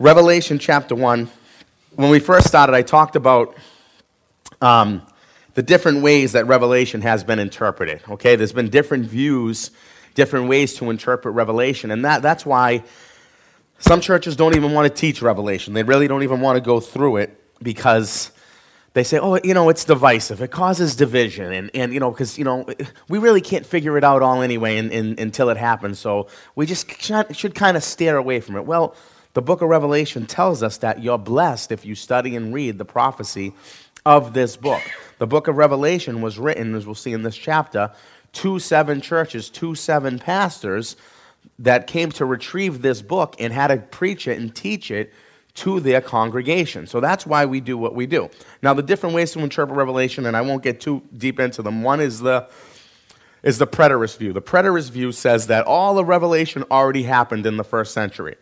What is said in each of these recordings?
Revelation chapter 1. When we first started, I talked about the different ways that Revelation has been interpreted. Okay, there's been different views, different ways to interpret Revelation, and that's why some churches don't even want to teach Revelation. They really don't even want to go through it because they say, oh, you know, it's divisive. It causes division, and you know, because, you know, we really can't figure it out all anyway until it happens, so we just should kind of steer away from it. Well, the book of Revelation tells us that you're blessed if you study and read the prophecy of this book. The book of Revelation was written, as we'll see in this chapter, to 7 churches, to 7 pastors that came to retrieve this book and had to preach it and teach it to their congregation. So that's why we do what we do. Now, the different ways to interpret Revelation, and I won't get too deep into them. One is the preterist view. The preterist view says that all of Revelation already happened in the first century.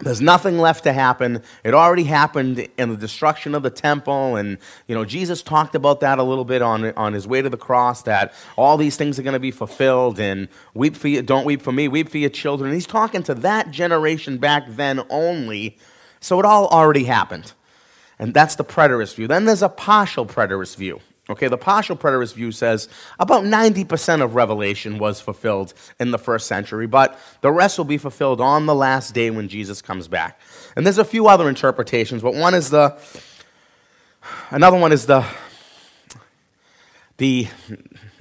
There's nothing left to happen. It already happened in the destruction of the temple, and you know, Jesus talked about that a little bit on his way to the cross, that all these things are going to be fulfilled, and weep for you, don't weep for me, weep for your children. And he's talking to that generation back then only, so it all already happened. And that's the preterist view. Then there's a partial preterist view. Okay, the partial preterist view says about 90% of Revelation was fulfilled in the first century, but the rest will be fulfilled on the last day when Jesus comes back. And there's a few other interpretations, but one is the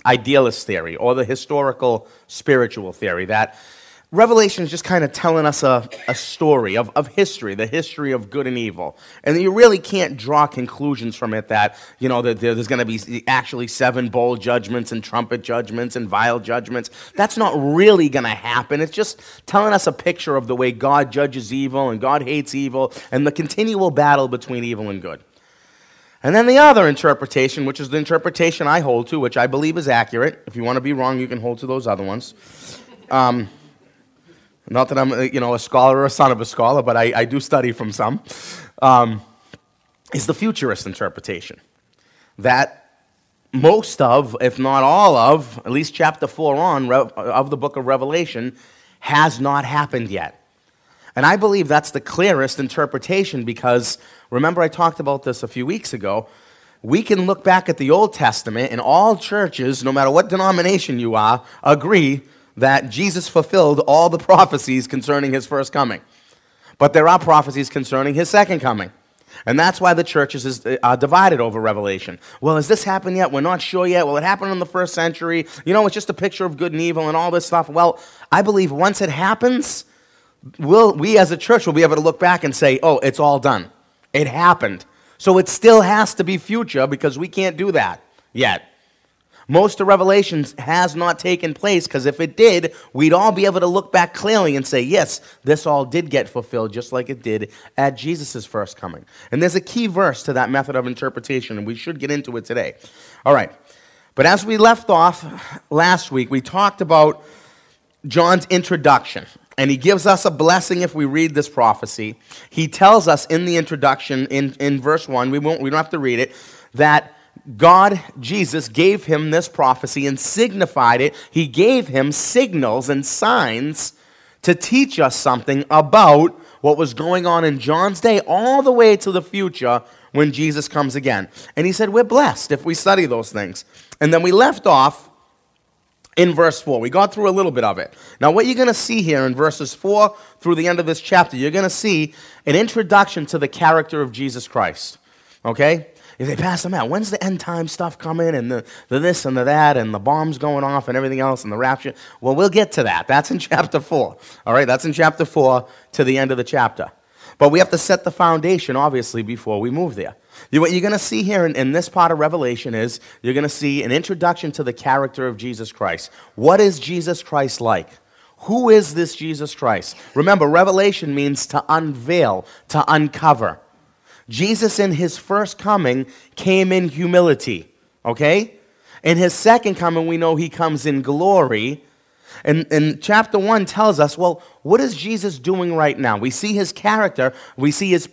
idealist theory, or the historical spiritual theory, that Revelation is just kind of telling us a story of history, the history of good and evil. And you really can't draw conclusions from it that, you know, that there's going to be actually 7 bowl judgments and trumpet judgments and vial judgments. That's not really going to happen. It's just telling us a picture of the way God judges evil and God hates evil and the continual battle between evil and good. And then the other interpretation, which is the interpretation I hold to, which I believe is accurate. If you want to be wrong, you can hold to those other ones. Not that I'm, you know, a scholar or a son of a scholar, but I do study from some, is the futurist interpretation. That most of, if not all of, at least chapter 4 on, of the book of Revelation has not happened yet. And I believe that's the clearest interpretation because, remember I talked about this a few weeks ago, we can look back at the Old Testament and all churches, no matter what denomination you are, agree that Jesus fulfilled all the prophecies concerning his first coming. But there are prophecies concerning his second coming. And that's why the churches are divided over Revelation. Well, has this happened yet? We're not sure yet. Well, it happened in the first century. You know, it's just a picture of good and evil and all this stuff. Well, I believe once it happens, we as a church will be able to look back and say, oh, it's all done. It happened. So it still has to be future because we can't do that yet. Most of Revelation has not taken place because if it did, we'd all be able to look back clearly and say, yes, this all did get fulfilled just like it did at Jesus' first coming. And there's a key verse to that method of interpretation, and we should get into it today. All right, but as we left off last week, we talked about John's introduction, and he gives us a blessing if we read this prophecy. He tells us in the introduction, in verse 1, we don't have to read it, that God, Jesus, gave him this prophecy and signified it. He gave him signals and signs to teach us something about what was going on in John's day all the way to the future when Jesus comes again. And he said, we're blessed if we study those things. And then we left off in verse 4. We got through a little bit of it. Now, what you're going to see here in verses 4 through the end of this chapter, you're going to see an introduction to the character of Jesus Christ. Okay? If they pass them out, when's the end time stuff coming and the this and the that and the bombs going off and everything else and the rapture? Well, we'll get to that. That's in chapter 4. All right, that's in chapter 4 to the end of the chapter. But we have to set the foundation, obviously, before we move there. What you're going to see here in this part of Revelation is you're going to see an introduction to the character of Jesus Christ. What is Jesus Christ like? Who is this Jesus Christ? Remember, Revelation means to unveil, to uncover. Jesus in his first coming came in humility, okay? In his second coming, we know he comes in glory. And chapter 1 tells us, well, what is Jesus doing right now? We see his character, we see his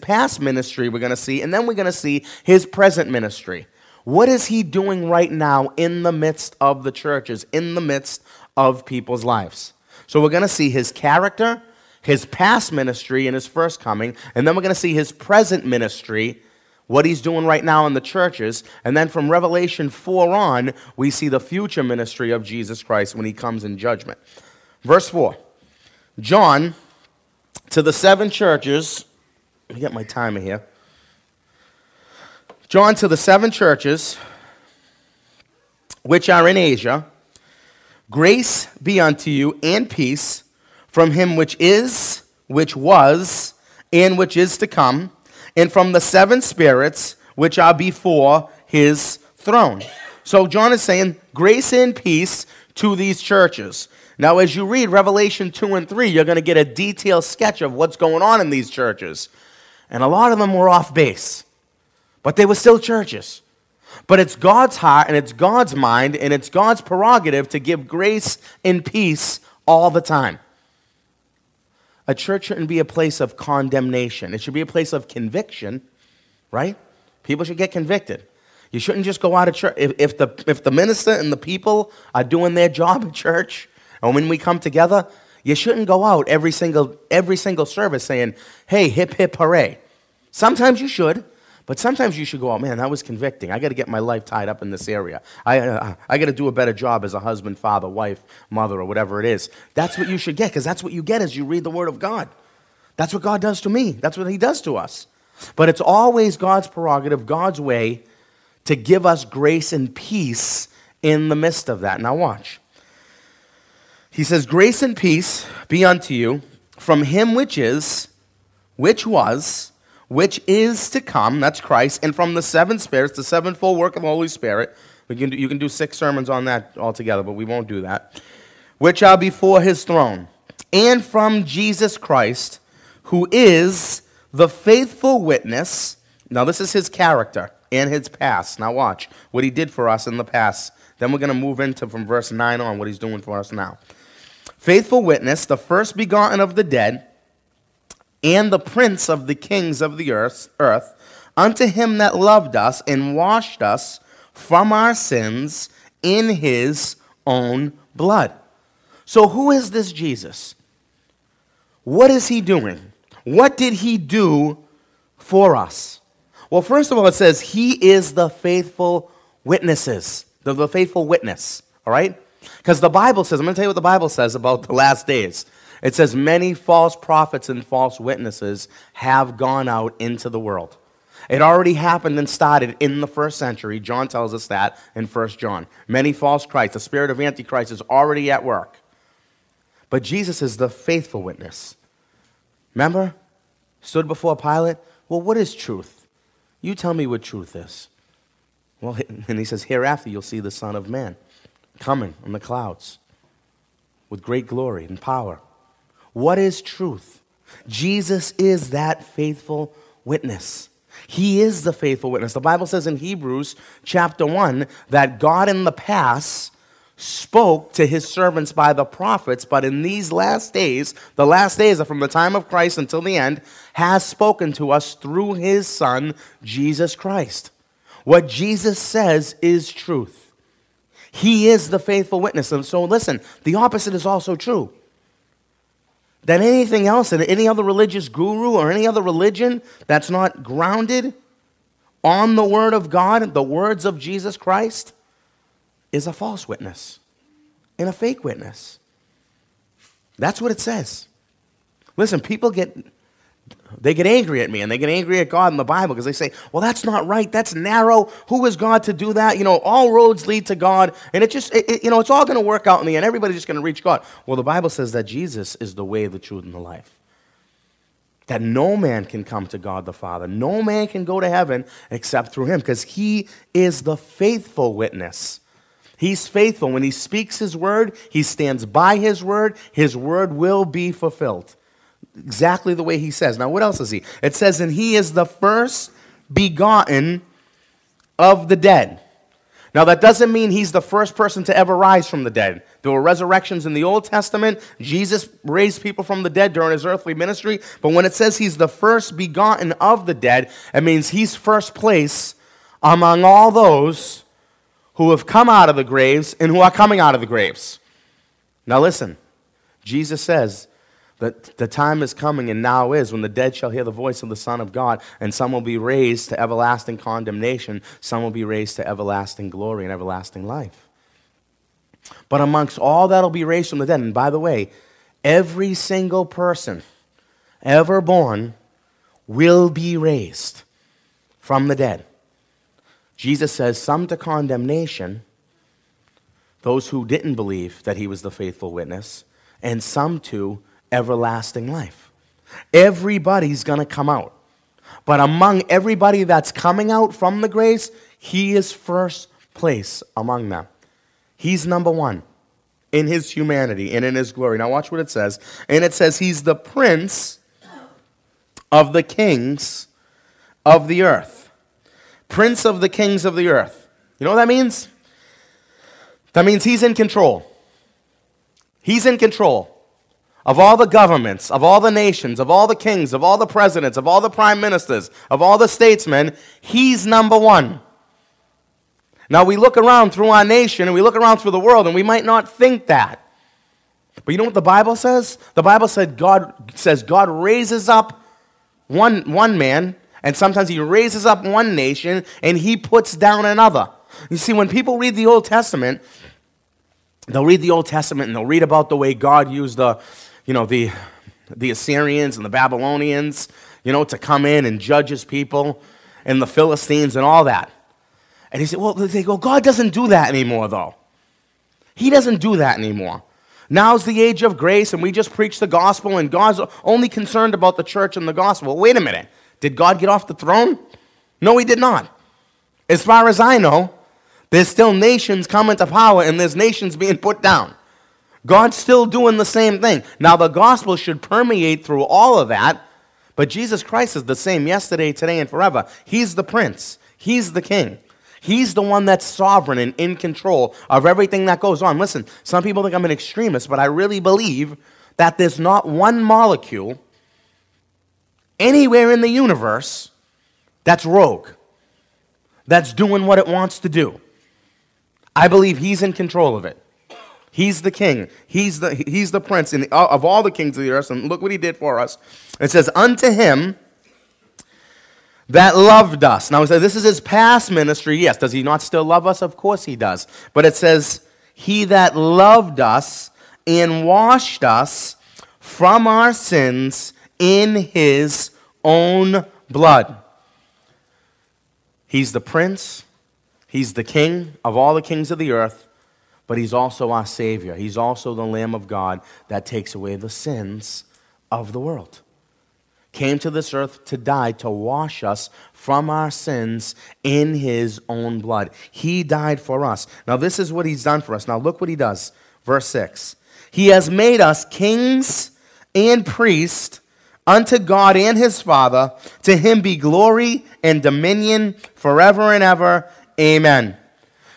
past ministry we're going to see, and then we're going to see his present ministry. What is he doing right now in the midst of the churches, in the midst of people's lives? So we're going to see his character, his past ministry and his first coming, and then we're going to see his present ministry, what he's doing right now in the churches, and then from Revelation 4 on, we see the future ministry of Jesus Christ when he comes in judgment. Verse 4, John, to the seven churches, let me get my timer here. John, to the seven churches which are in Asia, grace be unto you and peace from him which is, which was, and which is to come, and from the seven spirits which are before his throne. So John is saying grace and peace to these churches. Now as you read Revelation 2 and 3, you're going to get a detailed sketch of what's going on in these churches. And a lot of them were off base, but they were still churches. But it's God's heart and it's God's mind and it's God's prerogative to give grace and peace all the time. A church shouldn't be a place of condemnation. It should be a place of conviction, right? People should get convicted. You shouldn't just go out of church. If the minister and the people are doing their job at church, and when we come together, you shouldn't go out every single service saying, hey, hip, hip, hooray. Sometimes you should. But sometimes you should go, oh, man, that was convicting. I got to get my life tied up in this area. I got to do a better job as a husband, father, wife, mother, or whatever it is. That's what you should get, because that's what you get as you read the Word of God. That's what God does to me. That's what he does to us. But it's always God's prerogative, God's way, to give us grace and peace in the midst of that. Now watch. He says, grace and peace be unto you from him which is, which was, which is to come, that's Christ, and from the seven spirits, the sevenfold work of the Holy Spirit. You can do 6 sermons on that altogether, but we won't do that. Which are before his throne, and from Jesus Christ, who is the faithful witness. Now this is his character and his past. Now watch what he did for us in the past. Then we're going to move into from verse 9 on what he's doing for us now. Faithful witness, the first begotten of the dead, and the prince of the kings of the earth, unto him that loved us and washed us from our sins in his own blood. So who is this Jesus? What is he doing? What did he do for us? Well, first of all, it says he is the faithful witnesses, the faithful witness, all right? Because the Bible says, I'm going to tell you what the Bible says about the last days. It says, many false prophets and false witnesses have gone out into the world. It already happened and started in the first century. John tells us that in 1 John. Many false Christs, the spirit of Antichrist is already at work. But Jesus is the faithful witness. Remember? Stood before Pilate. Well, what is truth? You tell me what truth is. Well, and he says, hereafter you'll see the Son of Man coming on the clouds with great glory and power. What is truth? Jesus is that faithful witness. He is the faithful witness. The Bible says in Hebrews chapter 1 that God in the past spoke to his servants by the prophets, but in these last days, the last days are from the time of Christ until the end, has spoken to us through his Son, Jesus Christ. What Jesus says is truth. He is the faithful witness. And so listen, the opposite is also true. Than anything else, and any other religious guru or any other religion that's not grounded on the Word of God, the words of Jesus Christ, is a false witness and a fake witness. That's what it says. Listen, people get angry at me, and they get angry at God in the Bible because they say, well, that's not right, that's narrow, who is God to do that? You know, all roads lead to God, and it's all going to work out in the end. Everybody's just going to reach God. Well, the Bible says that Jesus is the way, the truth, and the life, that no man can come to God the Father. No man can go to heaven except through him, because he is the faithful witness. He's faithful. When he speaks his word, he stands by his word will be fulfilled. Exactly the way he says. Now, what else is he? It says, and he is the first begotten of the dead. Now, that doesn't mean he's the first person to ever rise from the dead. There were resurrections in the Old Testament. Jesus raised people from the dead during his earthly ministry. But when it says he's the first begotten of the dead, it means he's first place among all those who have come out of the graves and who are coming out of the graves. Now, listen. Jesus says, That the time is coming, and now is, when the dead shall hear the voice of the Son of God, and some will be raised to everlasting condemnation, some will be raised to everlasting glory and everlasting life. But amongst all that will be raised from the dead, and by the way, every single person ever born will be raised from the dead. Jesus says, some to condemnation, those who didn't believe that he was the faithful witness, and some to everlasting life. Everybody's going to come out. But among everybody that's coming out from the grace, he is first place among them. He's number one in his humanity and in his glory. Now watch what it says. And it says he's the prince of the kings of the earth. Prince of the kings of the earth. You know what that means? That means he's in control. He's in control of all the governments, of all the nations, of all the kings, of all the presidents, of all the prime ministers, of all the statesmen. He's number one. Now we look around through our nation and we look around through the world and we might not think that. But you know what the Bible says? The Bible said God raises up one man, and sometimes he raises up one nation and he puts down another. You see, when people read the Old Testament, they'll read the Old Testament and they'll read about the way God used the Assyrians and the Babylonians, to come in and judge his people, and the Philistines and all that. And he said, well, they go, God doesn't do that anymore, though. He doesn't do that anymore. Now's the age of grace, and we just preach the gospel, and God's only concerned about the church and the gospel. Wait a minute. Did God get off the throne? No, he did not. As far as I know, there's still nations coming to power, and there's nations being put down. God's still doing the same thing. Now, the gospel should permeate through all of that, but Jesus Christ is the same yesterday, today, and forever. He's the prince. He's the king. He's the one that's sovereign and in control of everything that goes on. Listen, some people think I'm an extremist, but I really believe that there's not one molecule anywhere in the universe that's rogue, that's doing what it wants to do. I believe he's in control of it. He's the king. He's the prince of all the kings of the earth. And look what he did for us. It says, unto him that loved us. Now, this is his past ministry. Yes, does he not still love us? Of course he does. But it says, he that loved us and washed us from our sins in his own blood. He's the prince. He's the king of all the kings of the earth, but he's also our Savior. He's also the Lamb of God that takes away the sins of the world. Came to this earth to die, to wash us from our sins in his own blood. He died for us. Now this is what he's done for us. Now look what he does. Verse 6. He has made us kings and priests unto God and his Father. To him be glory and dominion forever and ever. Amen.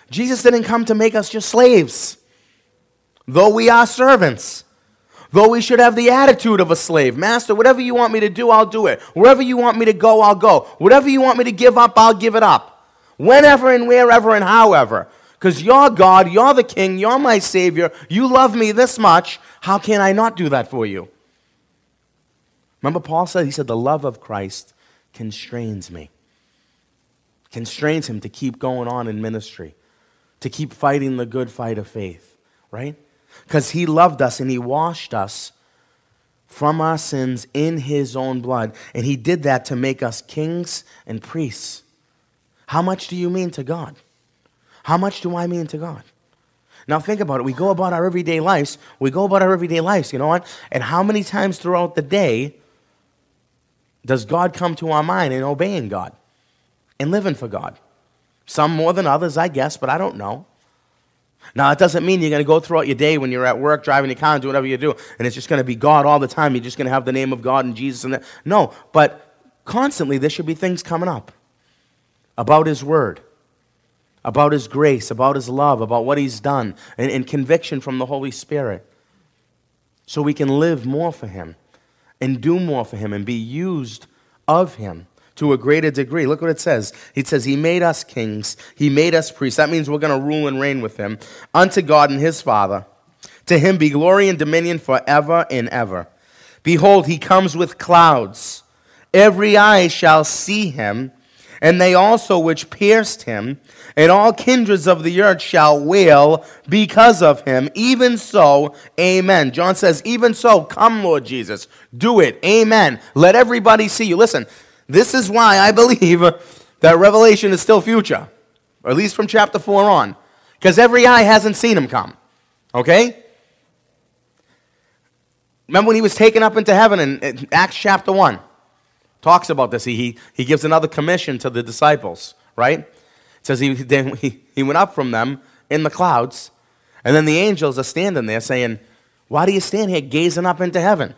Jesus didn't come to make us just slaves, though we are servants, though we should have the attitude of a slave. Master, whatever you want me to do, I'll do it. Wherever you want me to go, I'll go. Whatever you want me to give up, I'll give it up. Whenever and wherever and however. Because you're God, you're the king, you're my Savior, you love me this much, how can I not do that for you? Remember Paul said, he said, the love of Christ constrains me. Constrains him to keep going on in ministry, to keep fighting the good fight of faith, right? Because he loved us and he washed us from our sins in his own blood. And he did that to make us kings and priests. How much do you mean to God? How much do I mean to God? Now think about it. We go about our everyday lives. You know what? And how many times throughout the day does God come to our mind in obeying God and living for God? Some more than others, I guess, but I don't know. Now, that doesn't mean you're going to go throughout your day when you're at work, driving your car, and do whatever you do, and it's just going to be God all the time. You're just going to have the name of God and Jesus and that. No, but constantly there should be things coming up about his word, about his grace, about his love, about what he's done, and conviction from the Holy Spirit, so we can live more for him and do more for him and be used of him to a greater degree. Look what it says. It says, he made us kings. He made us priests. That means we're going to rule and reign with him. Unto God and his Father. To him be glory and dominion forever and ever. Behold, he comes with clouds. Every eye shall see him, and they also which pierced him, and all kindreds of the earth shall wail because of him. Even so, amen. John says, even so, come, Lord Jesus, do it. Amen. Let everybody see you. Listen, this is why I believe that Revelation is still future, or at least from chapter 4 on, because every eye hasn't seen him come, okay? Remember when he was taken up into heaven in Acts chapter 1? Talks about this. He gives another commission to the disciples, right? It says he went up from them in the clouds, and then the angels are standing there saying, why do you stand here gazing up into heaven?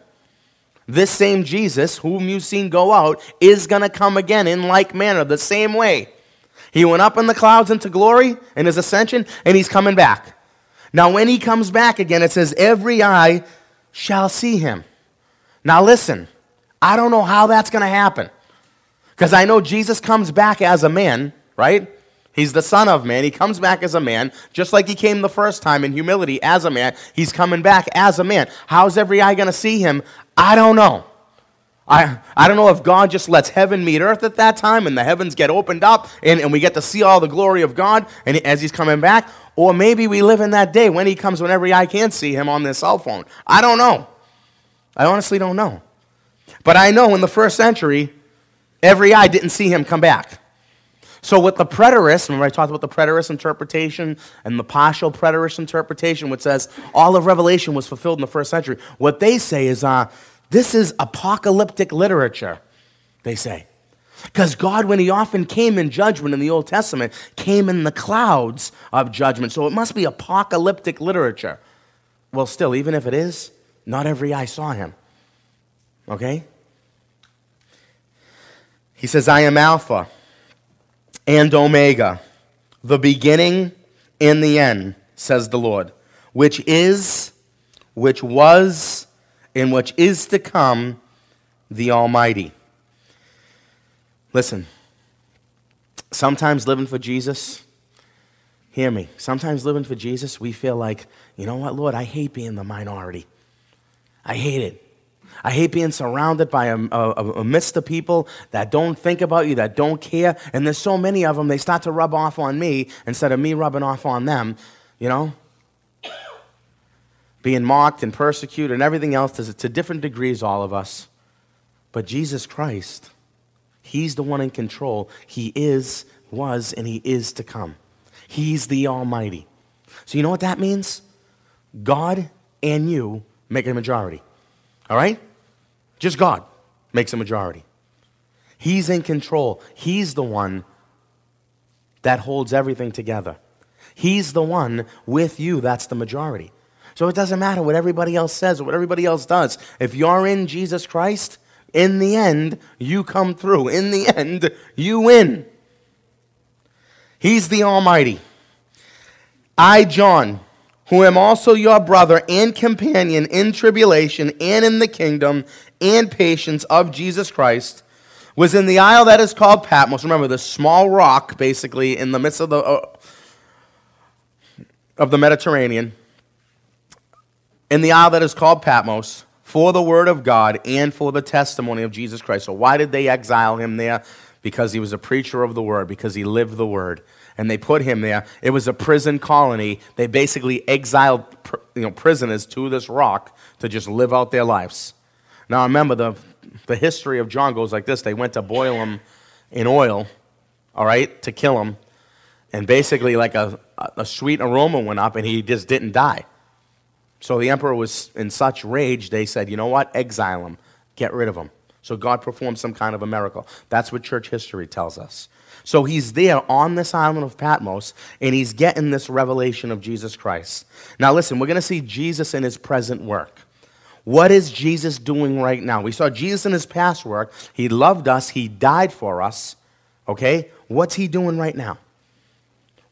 This same Jesus, whom you've seen go out, is going to come again in like manner, the same way. He went up in the clouds into glory in his ascension, and he's coming back. Now, when he comes back again, it says, every eye shall see him. Now, listen, I don't know how that's going to happen, because I know Jesus comes back as a man, right? He's the Son of Man. He comes back as a man, just like he came the first time in humility as a man. He's coming back as a man. How's every eye going to see him? I don't know. I don't know if God just lets heaven meet earth at that time and the heavens get opened up and we get to see all the glory of God and as he's coming back, or maybe we live in that day when he comes when every eye can see him on their cell phone. I don't know. I honestly don't know. But I know in the first century, every eye didn't see him come back. So with the preterist, remember I talked about the preterist interpretation and the partial preterist interpretation, which says all of Revelation was fulfilled in the first century. What they say is, this is apocalyptic literature, they say. Because God, when he often came in judgment in the Old Testament, came in the clouds of judgment. So it must be apocalyptic literature. Well, still, even if it is, not every eye saw him. Okay? He says, I am Alpha and Omega, the beginning and the end, says the Lord, which is, which was, and which is to come, the Almighty. Listen, sometimes living for Jesus, hear me, sometimes living for Jesus, we feel like, you know what, Lord, I hate being the minority. I hate it. I hate being surrounded by a mist of people that don't think about you, that don't care, and there's so many of them, they start to rub off on me instead of me rubbing off on them, you know? Being mocked and persecuted and everything else to different degrees, all of us. But Jesus Christ, he's the one in control. He is, was, and he is to come. He's the Almighty. So you know what that means? God and you make a majority. All right? Just God makes a majority. He's in control. He's the one that holds everything together. He's the one with you that's the majority. So it doesn't matter what everybody else says or what everybody else does. If you're in Jesus Christ, in the end, you come through. In the end, you win. He's the Almighty. I, John, who am also your brother and companion in tribulation and in the kingdom and patience of Jesus Christ, was in the isle that is called Patmos. Remember, the small rock, basically, in the midst of the Mediterranean. In the isle that is called Patmos, for the word of God and for the testimony of Jesus Christ. So why did they exile him there? Because he was a preacher of the word, because he lived the word. And they put him there. It was a prison colony. They basically exiled prisoners to this rock to just live out their lives. Now remember, the history of John goes like this. They went to boil him in oil, all right, to kill him. And basically like a sweet aroma went up and he just didn't die. So the emperor was in such rage, they said, you know what, exile him, get rid of him. So God performed some kind of a miracle. That's what church history tells us. So he's there on this island of Patmos, and he's getting this revelation of Jesus Christ. Now listen, we're going to see Jesus in his present work. What is Jesus doing right now? We saw Jesus in his past work. He loved us. He died for us. Okay? What's he doing right now?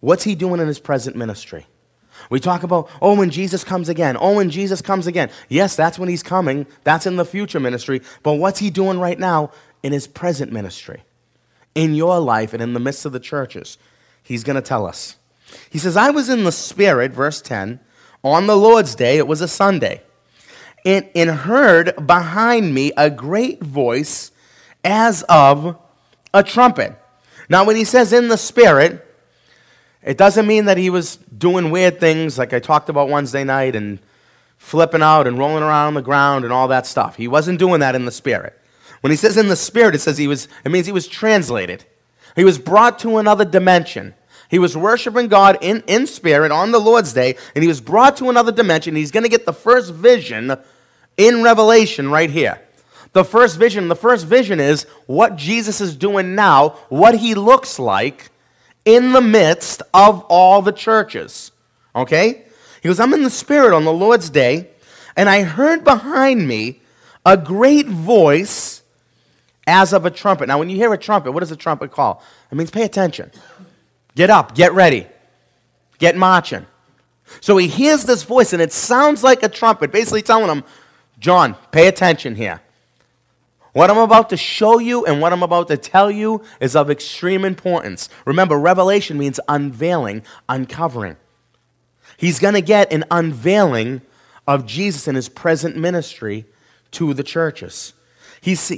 What's he doing in his present ministry? We talk about, oh, when Jesus comes again. Oh, when Jesus comes again. Yes, that's when he's coming. That's in the future ministry. But what's he doing right now in his present ministry? In your life and in the midst of the churches. He's going to tell us. He says, I was in the Spirit, verse 10, on the Lord's day. It was a Sunday. and heard behind me a great voice as of a trumpet. Now, when he says in the Spirit, it doesn't mean that he was doing weird things like I talked about Wednesday night and flipping out and rolling around on the ground and all that stuff. He wasn't doing that in the Spirit. When he says in the Spirit, it means he was translated. He was brought to another dimension. He was worshiping God in spirit on the Lord's Day, and he was brought to another dimension. He's going to get the first vision in Revelation right here. The first vision is what Jesus is doing now, what he looks like in the midst of all the churches. Okay? He goes, I'm in the Spirit on the Lord's Day, and I heard behind me a great voice as of a trumpet. Now, when you hear a trumpet, what does a trumpet call? It means pay attention. Get up, get ready, get marching. So he hears this voice, and it sounds like a trumpet, basically telling him, John, pay attention here. What I'm about to show you and what I'm about to tell you is of extreme importance. Remember, revelation means unveiling, uncovering. He's going to get an unveiling of Jesus and his present ministry to the churches.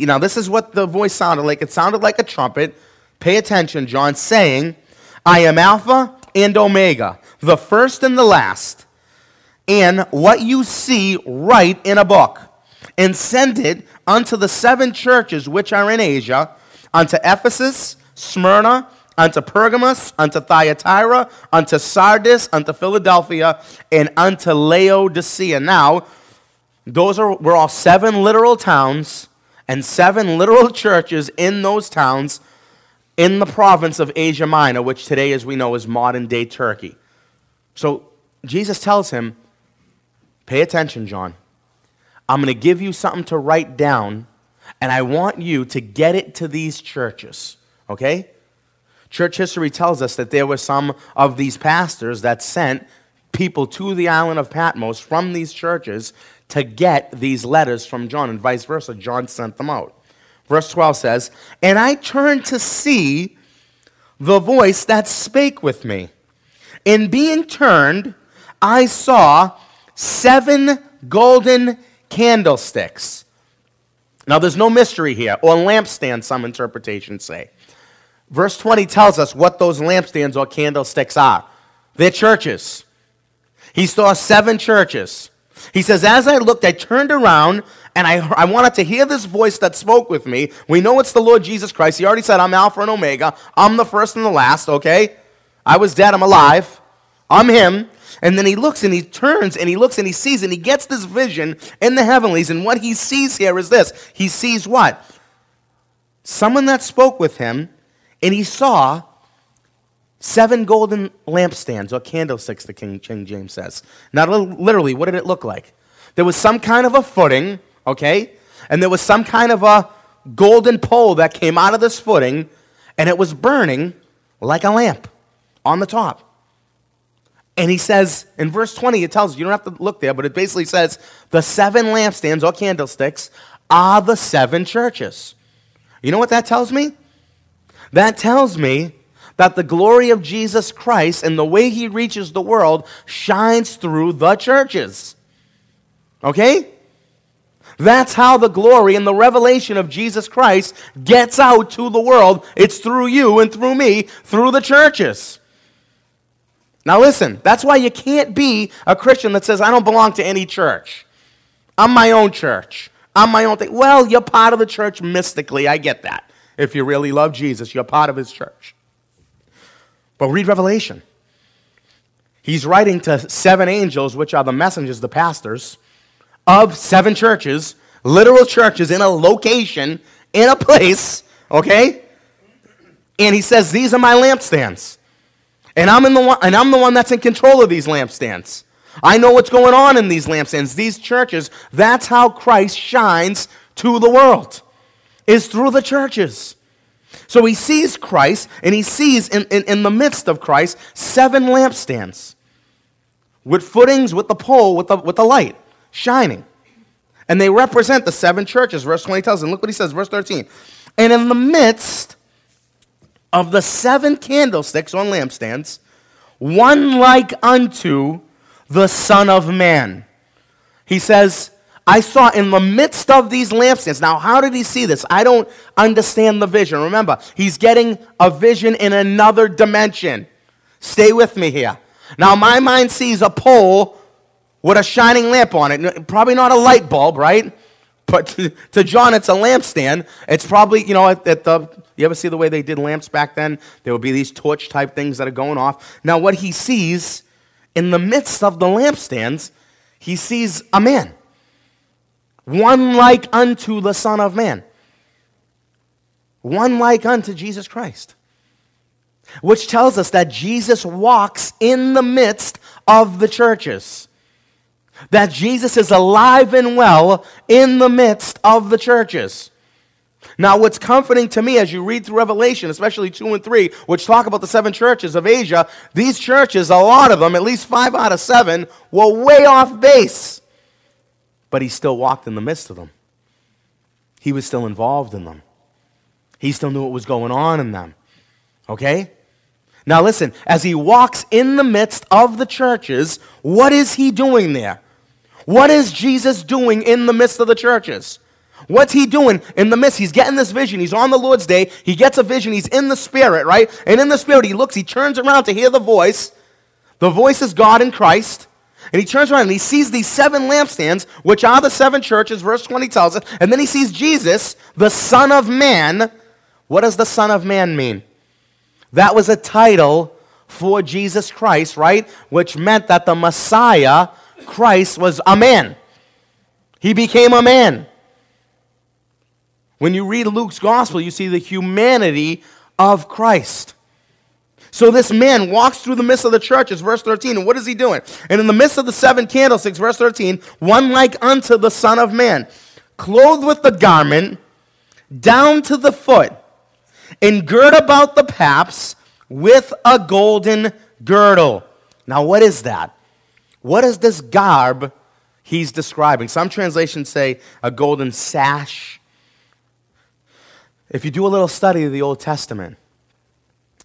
Now, this is what the voice sounded like. It sounded like a trumpet. Pay attention, John, saying, I am Alpha and Omega, the first and the last, and what you see write in a book, and send it unto the seven churches which are in Asia, unto Ephesus, Smyrna, unto Pergamos, unto Thyatira, unto Sardis, unto Philadelphia, and unto Laodicea. Now, were all seven literal towns and seven literal churches in those towns in the province of Asia Minor, which today, as we know, is modern-day Turkey. So Jesus tells him, pay attention, John. I'm going to give you something to write down, and I want you to get it to these churches, okay? Church history tells us that there were some of these pastors that sent people to the island of Patmos from these churches to get these letters from John, and vice versa. John sent them out. Verse 12 says, and I turned to see the voice that spake with me. In being turned, I saw seven golden candlesticks. Now, there's no mystery here, or lampstands, some interpretations say. Verse 20 tells us what those lampstands or candlesticks are. They're churches. He saw seven churches. He says, as I looked, I turned around, and I wanted to hear this voice that spoke with me. We know it's the Lord Jesus Christ. He already said, I'm Alpha and Omega. I'm the first and the last, okay? I was dead. I'm alive. I'm him. And then he looks, and he turns, and he looks, and he sees, and he gets this vision in the heavenlies. And what he sees here is this. He sees what? Someone that spoke with him, and he saw seven golden lampstands, or candlesticks, the King James says. Now, literally, what did it look like? There was some kind of a footing, okay? And there was some kind of a golden pole that came out of this footing, and it was burning like a lamp on the top. And he says, in verse 20, it tells you, don't have to look there, but it basically says, the seven lampstands, or candlesticks, are the seven churches. You know what that tells me? That tells me that the glory of Jesus Christ and the way he reaches the world shines through the churches. Okay? That's how the glory and the revelation of Jesus Christ gets out to the world. It's through you and through me, through the churches. Now listen, that's why you can't be a Christian that says, I don't belong to any church. I'm my own church. I'm my own thing. Well, you're part of the church mystically. I get that. If you really love Jesus, you're part of his church. But read Revelation. He's writing to seven angels, which are the messengers, the pastors, of seven churches, literal churches in a location, in a place, okay? And he says, these are my lampstands. And I'm the one that's in control of these lampstands. I know what's going on in these lampstands, these churches. That's how Christ shines to the world, is through the churches. So he sees Christ, and he sees in the midst of Christ seven lampstands with footings, with the pole, with the light shining. And they represent the seven churches. Verse 20 tells him, look what he says, verse 13. And in the midst of the seven candlesticks on lampstands, one like unto the Son of Man. He says, I saw in the midst of these lampstands. Now, how did he see this? I don't understand the vision. Remember, he's getting a vision in another dimension. Stay with me here. Now, my mind sees a pole with a shining lamp on it. Probably not a light bulb, right? But to John, it's a lampstand. It's probably, you know, you ever see the way they did lamps back then? There would be these torch-type things that are going off. Now, what he sees in the midst of the lampstands, he sees a man. One like unto the Son of Man. One like unto Jesus Christ. Which tells us that Jesus walks in the midst of the churches. That Jesus is alive and well in the midst of the churches. Now, what's comforting to me as you read through Revelation, especially 2 and 3, which talk about the 7 churches of Asia, these churches, a lot of them, at least 5 out of 7, were way off base. But he still walked in the midst of them. He was still involved in them. He still knew what was going on in them. Okay? Now listen, as he walks in the midst of the churches, what is he doing there? What is Jesus doing in the midst of the churches? What's he doing in the midst? He's getting this vision. He's on the Lord's Day. He gets a vision. He's in the Spirit, right? And in the Spirit, he looks. He turns around to hear the voice. The voice is God in Christ. And he turns around and he sees these 7 lampstands, which are the 7 churches, verse 20 tells us. And then he sees Jesus, the Son of Man. What does the Son of Man mean? That was a title for Jesus Christ, right? Which meant that the Messiah, Christ, was a man. He became a man. When you read Luke's gospel, you see the humanity of Christ. So this man walks through the midst of the churches, verse 13, and what is he doing? And in the midst of the 7 candlesticks, verse 13, one like unto the Son of Man, clothed with the garment, down to the foot, and girt about the paps with a golden girdle. Now what is that? What is this garb he's describing? Some translations say a golden sash. If you do a little study of the Old Testament,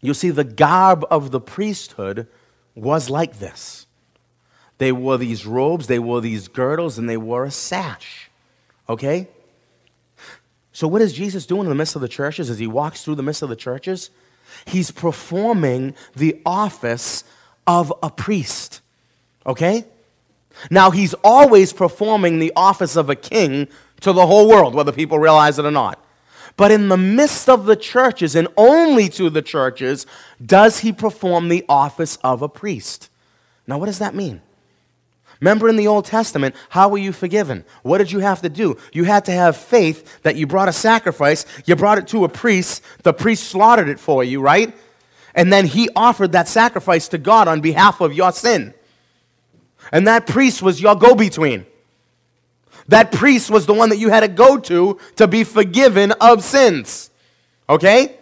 you see, the garb of the priesthood was like this. They wore these robes, they wore these girdles, and they wore a sash. Okay? So what is Jesus doing in the midst of the churches as he walks through the midst of the churches? He's performing the office of a priest. Okay? Now, he's always performing the office of a king to the whole world, whether people realize it or not. But in the midst of the churches, and only to the churches, does he perform the office of a priest. Now, what does that mean? Remember in the Old Testament, how were you forgiven? What did you have to do? You had to have faith that you brought a sacrifice, you brought it to a priest, the priest slaughtered it for you, right? And then he offered that sacrifice to God on behalf of your sin. And that priest was your go-between. That priest was the one that you had to go to be forgiven of sins. Okay?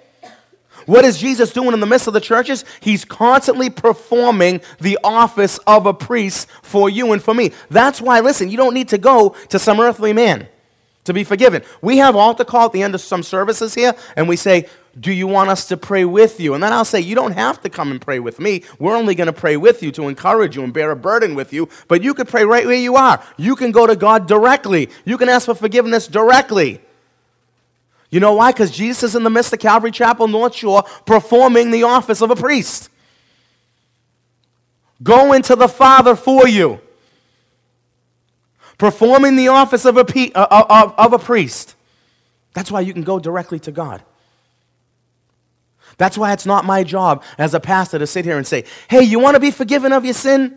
What is Jesus doing in the midst of the churches? He's constantly performing the office of a priest for you and for me. That's why, listen, you don't need to go to some earthly man to be forgiven. We have altar call at the end of some services here, and we say, do you want us to pray with you? And then I'll say, you don't have to come and pray with me. We're only going to pray with you to encourage you and bear a burden with you. But you can pray right where you are. You can go to God directly. You can ask for forgiveness directly. You know why? Because Jesus is in the midst of Calvary Chapel, North Shore, performing the office of a priest. Going to the Father for you. Performing the office of a priest. That's why you can go directly to God. That's why it's not my job as a pastor to sit here and say, hey, you want to be forgiven of your sin?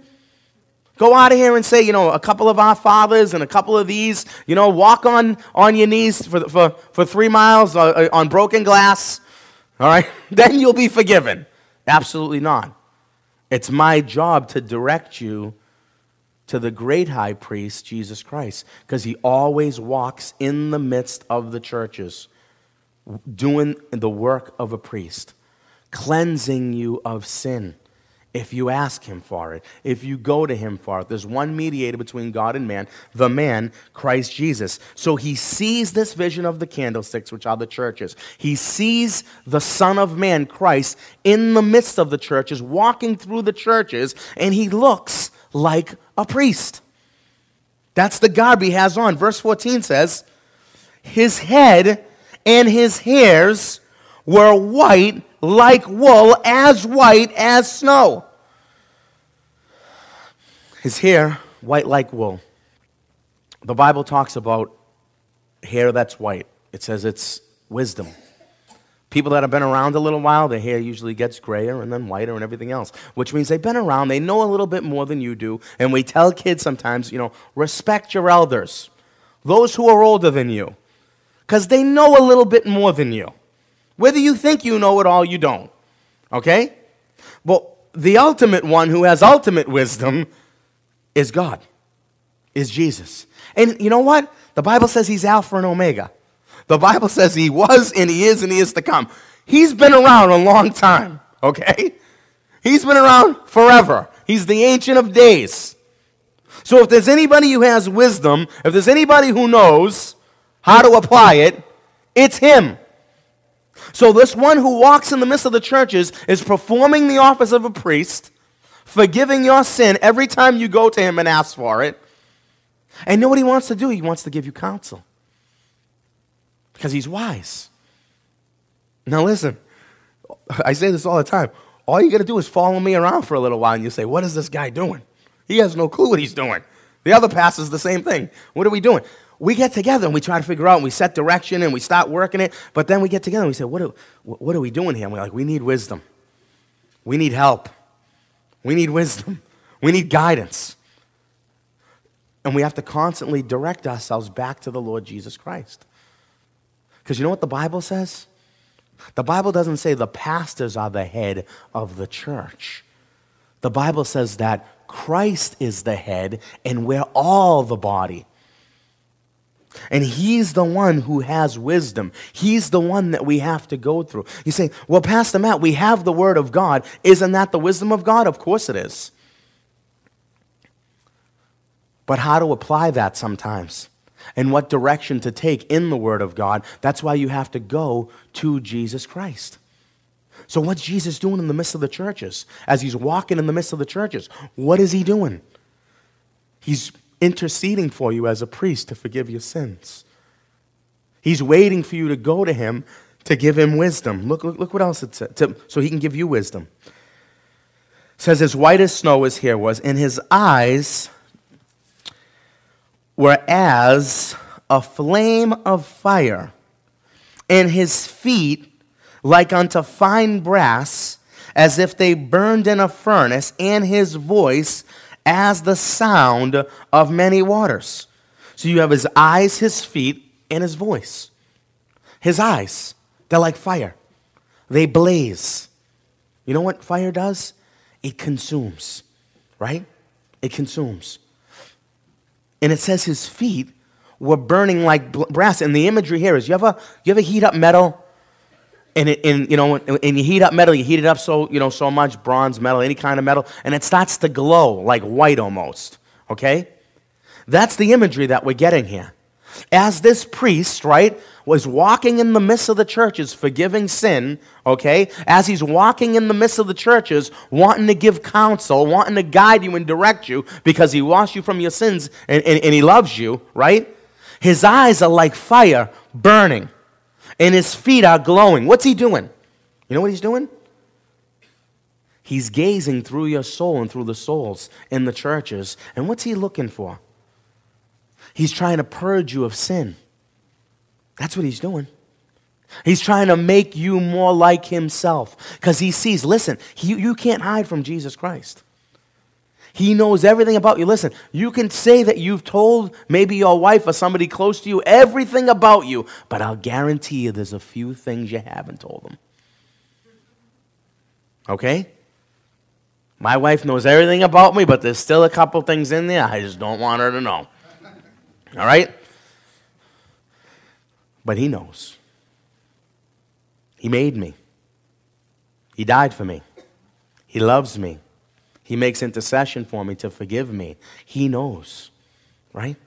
Go out of here and say, you know, a couple of Our Fathers and a couple of these, you know, walk on your knees for 3 miles on broken glass, all right? Then you'll be forgiven. Absolutely not. It's my job to direct you to the great high priest, Jesus Christ, because he always walks in the midst of the churches, doing the work of a priest, cleansing you of sin if you ask him for it, if you go to him for it. There's one mediator between God and man, the man, Christ Jesus. So he sees this vision of the candlesticks, which are the churches. He sees the Son of Man, Christ, in the midst of the churches, walking through the churches, and he looks like a priest. That's the garb he has on. Verse 14 says, his head and his hairs were white like wool, as white as snow. His hair, white like wool. The Bible talks about hair that's white. It says it's wisdom. People that have been around a little while, their hair usually gets grayer and then whiter and everything else, which means they've been around, they know a little bit more than you do, and we tell kids sometimes, you know, respect your elders, those who are older than you, because they know a little bit more than you. Whether you think you know it all, you don't, okay? But the ultimate one who has ultimate wisdom is God, is Jesus. And you know what? The Bible says he's Alpha and Omega. The Bible says he was and he is to come. He's been around a long time, okay? He's been around forever. He's the Ancient of Days. So if there's anybody who has wisdom, if there's anybody who knows how to apply it, it's him. So this one who walks in the midst of the churches is performing the office of a priest, forgiving your sin every time you go to him and ask for it. And know what he wants to do? He wants to give you counsel. Because he's wise. Now listen, I say this all the time. All you got to do is follow me around for a little while and you say, what is this guy doing? He has no clue what he's doing. The other pastor's the same thing. What are we doing? We get together and we try to figure out and we set direction and we start working it, but then we get together and we say, what are we doing here? And we're like, we need wisdom. We need help. We need wisdom. We need guidance. And we have to constantly direct ourselves back to the Lord Jesus Christ. Because you know what the Bible says? The Bible doesn't say the pastors are the head of the church. The Bible says that Christ is the head and we're all the body. And he's the one who has wisdom. He's the one that we have to go through. You say, well, Pastor Matt, we have the Word of God. Isn't that the wisdom of God? Of course it is. But how to apply that sometimes? And what direction to take in the Word of God. That's why you have to go to Jesus Christ. So what's Jesus doing in the midst of the churches? As he's walking in the midst of the churches, what is he doing? He's interceding for you as a priest to forgive your sins. He's waiting for you to go to him to give him wisdom. Look what else it says, so he can give you wisdom. It says, as white as snow his hair was, and his eyes were as a flame of fire, and his feet like unto fine brass, as if they burned in a furnace, and his voice as the sound of many waters. So you have his eyes, his feet, and his voice. His eyes, they're like fire. They blaze. You know what fire does? It consumes, right? It consumes. And it says his feet were burning like brass. And the imagery here is, you ever heat up metal? And you heat up metal, you heat it up so much, bronze, metal, any kind of metal, and it starts to glow like white almost, okay? That's the imagery that we're getting here. As this priest, right, was walking in the midst of the churches, forgiving sin, okay? As he's walking in the midst of the churches, wanting to give counsel, wanting to guide you and direct you because he washed you from your sins and he loves you, right? His eyes are like fire burning and his feet are glowing. What's he doing? You know what he's doing? He's gazing through your soul and through the souls in the churches. And what's he looking for? He's trying to purge you of sin. That's what he's doing. He's trying to make you more like himself because he sees, listen, you can't hide from Jesus Christ. He knows everything about you. Listen, you can say that you've told maybe your wife or somebody close to you everything about you, but I'll guarantee you there's a few things you haven't told them. Okay? My wife knows everything about me, but there's still a couple things in there I just don't want her to know. All right? But he knows. He made me. He died for me. He loves me. He makes intercession for me to forgive me. He knows, right?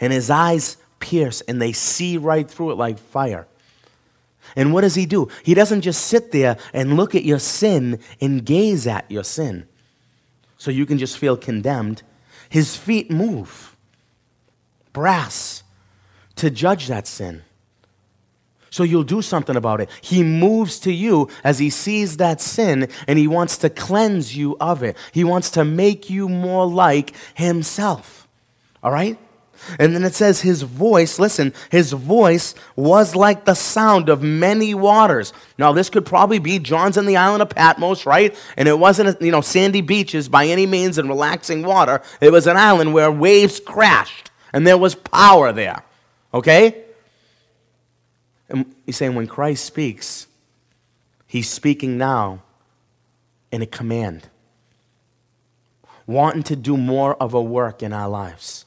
And his eyes pierce and they see right through it like fire. And what does he do? He doesn't just sit there and look at your sin and gaze at your sin so you can just feel condemned. His feet move. brass to judge that sin. So you'll do something about it. He moves to you as he sees that sin, and he wants to cleanse you of it. He wants to make you more like himself. All right? And then it says his voice, listen, his voice was like the sound of many waters. Now, this could probably be John's on the island of Patmos, right? And it wasn't, sandy beaches by any means and relaxing water. It was an island where waves crashed, and there was power there, okay? And he's saying when Christ speaks, he's speaking now in a command, wanting to do more of a work in our lives.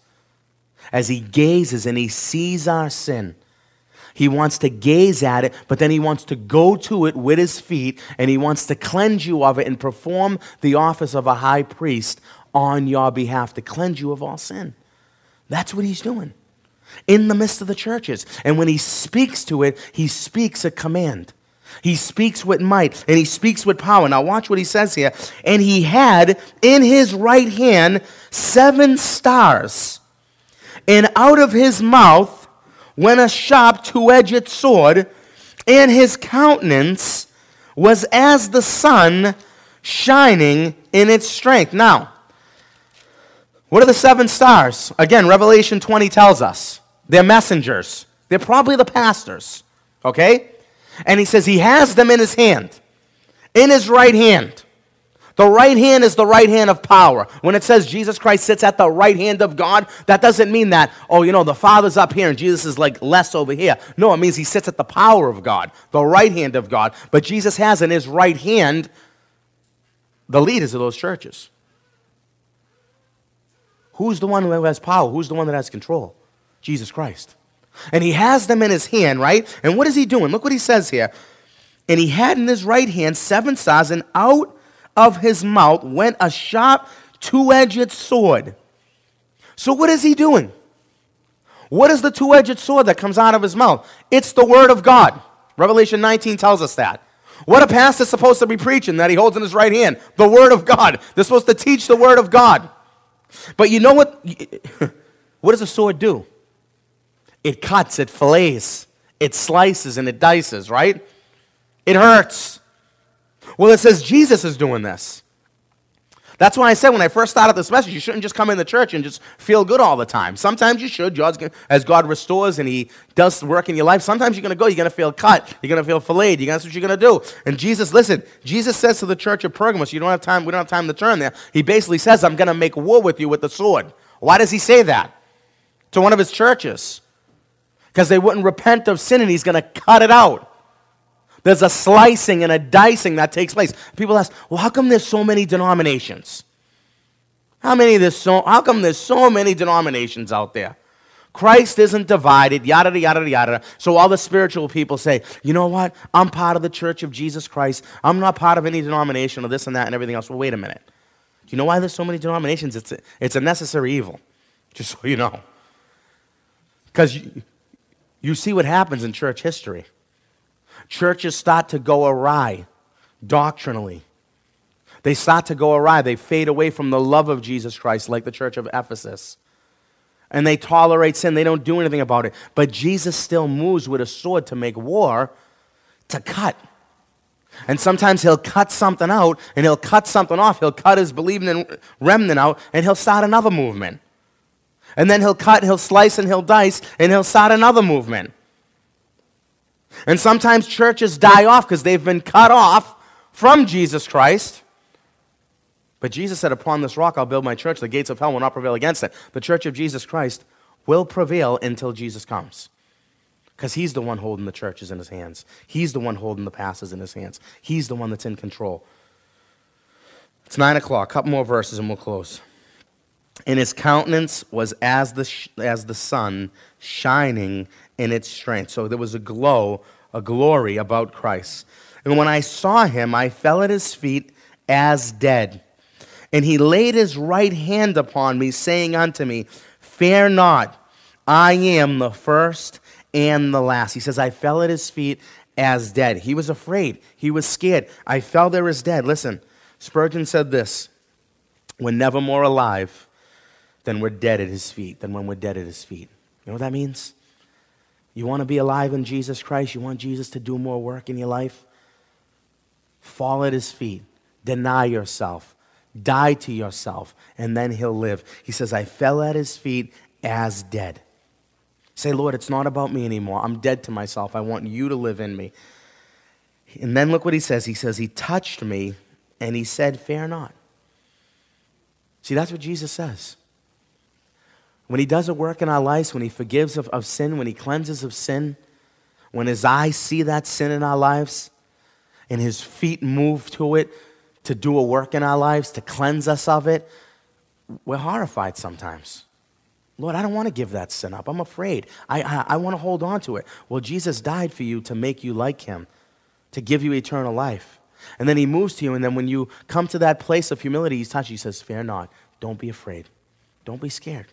As he gazes and he sees our sin, he wants to gaze at it, but then he wants to go to it with his feet, and he wants to cleanse you of it and perform the office of a high priest on your behalf to cleanse you of all sin. That's what he's doing in the midst of the churches. And when he speaks to it, he speaks a command. He speaks with might, and he speaks with power. Now watch what he says here. And he had in his right hand 7 stars. And out of his mouth went a sharp two-edged sword, and his countenance was as the sun shining in its strength. Now, what are the 7 stars? Again, Revelation 20 tells us. They're messengers. They're probably the pastors, okay? And he says he has them in his hand, in his right hand. The right hand is the right hand of power. When it says Jesus Christ sits at the right hand of God, that doesn't mean that, the Father's up here and Jesus is like less over here. No, it means he sits at the power of God, the right hand of God. But Jesus has in his right hand the leaders of those churches. Who's the one who has power? Who's the one that has control? Jesus Christ. And he has them in his hand, right? And what is he doing? Look what he says here. And he had in his right hand 7 stars, and out of his mouth went a sharp two-edged sword. So what is he doing? What is the two-edged sword that comes out of his mouth? It's the word of God. Revelation 19 tells us that. What a pastor is supposed to be preaching that he holds in his right hand? The word of God. They're supposed to teach the word of God. But you know what? What does a sword do? It cuts, it fillets, it slices, and it dices, right? It hurts. Well, it says Jesus is doing this. That's why I said when I first started this message, you shouldn't just come in the church and just feel good all the time. Sometimes you should. As God restores and he does work in your life, sometimes you're going to go, you're going to feel cut, you're going to feel filleted, that's what you're going to do. And Jesus says to the church of Pergamos, we don't have time to turn there. He basically says, I'm going to make war with you with the sword. Why does he say that? To one of his churches. Because they wouldn't repent of sin, and he's going to cut it out. There's a slicing and a dicing that takes place. People ask, well, how come there's so many denominations? How come there's so many denominations out there? Christ isn't divided, yada, yada, yada. So all the spiritual people say, you know what? I'm part of the Church of Jesus Christ. I'm not part of any denomination or this and that and everything else. Well, wait a minute. Do you know why there's so many denominations? It's a necessary evil, just so you know. Because you see what happens in church history. Churches start to go awry doctrinally. They start to go awry. They fade away from the love of Jesus Christ, like the church of Ephesus. And they tolerate sin. They don't do anything about it. But Jesus still moves with a sword to make war, to cut. And sometimes he'll cut something out, and he'll cut something off. He'll cut his believing remnant out, and he'll start another movement. And then he'll cut, he'll slice, and he'll dice, and he'll start another movement. And sometimes churches die off because they've been cut off from Jesus Christ. But Jesus said, upon this rock I'll build my church. The gates of hell will not prevail against it. The church of Jesus Christ will prevail until Jesus comes. Because he's the one holding the churches in his hands. He's the one holding the pastors in his hands. He's the one that's in control. It's 9 o'clock. A couple more verses and we'll close. And his countenance was as the sun shining in its strength. So there was a glow, a glory about Christ. And when I saw him, I fell at his feet as dead. And he laid his right hand upon me, saying unto me, fear not, I am the first and the last. He says, I fell at his feet as dead. He was afraid. He was scared. I fell there as dead. Listen, Spurgeon said this, we're never more alive than we're dead at his feet, than when we're dead at his feet. You know what that means? You want to be alive in Jesus Christ? You want Jesus to do more work in your life? Fall at his feet. Deny yourself. Die to yourself. And then he'll live. He says, I fell at his feet as dead. Say, Lord, it's not about me anymore. I'm dead to myself. I want you to live in me. And then look what he says. He says, he touched me and he said, fear not. See, that's what Jesus says. When he does a work in our lives, when he forgives of sin, when he cleanses of sin, when his eyes see that sin in our lives and his feet move to it to do a work in our lives, to cleanse us of it, we're horrified sometimes. Lord, I don't want to give that sin up. I'm afraid. I want to hold on to it. Well, Jesus died for you to make you like him, to give you eternal life. And then he moves to you, and then when you come to that place of humility, he's touched you. He says, fear not. Don't be afraid. Don't be scared.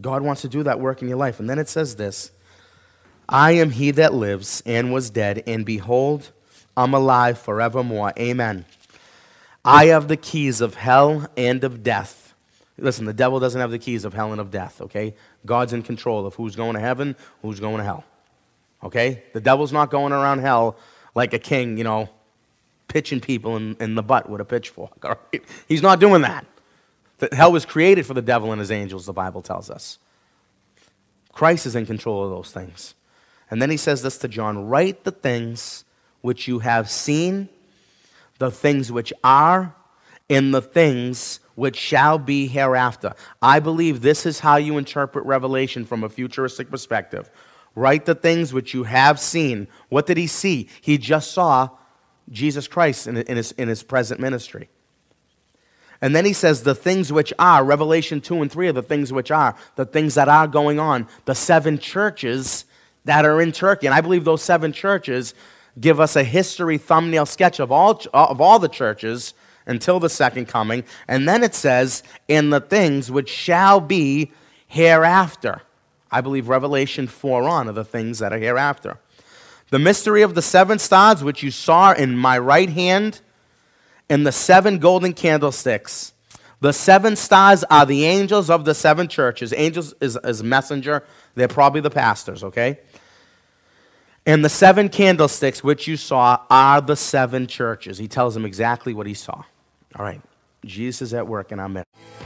God wants to do that work in your life. And then it says this, I am he that lives and was dead, and behold, I'm alive forevermore. Amen. I have the keys of hell and of death. Listen, the devil doesn't have the keys of hell and of death, okay? God's in control of who's going to heaven, who's going to hell, okay? The devil's not going around hell like a king, you know, pitching people in the butt with a pitchfork, all right? He's not doing that. Hell was created for the devil and his angels, the Bible tells us. Christ is in control of those things. And then he says this to John, write the things which you have seen, the things which are, and the things which shall be hereafter. I believe this is how you interpret Revelation from a futuristic perspective. Write the things which you have seen. What did he see? He just saw Jesus Christ in his present ministry. And then he says, the things which are, Revelation 2 and 3 are the things which are, the things that are going on, the seven churches that are in Turkey. And I believe those seven churches give us a history thumbnail sketch of all the churches until the second coming. And then it says, and the things which shall be hereafter. I believe Revelation 4 on are the things that are hereafter. The mystery of the seven stars, which you saw in my right hand, and the seven golden candlesticks. The seven stars are the angels of the seven churches. Angels is messenger. They're probably the pastors, okay? And the seven candlesticks which you saw are the seven churches. He tells them exactly what he saw. All right, Jesus is at work in our midst.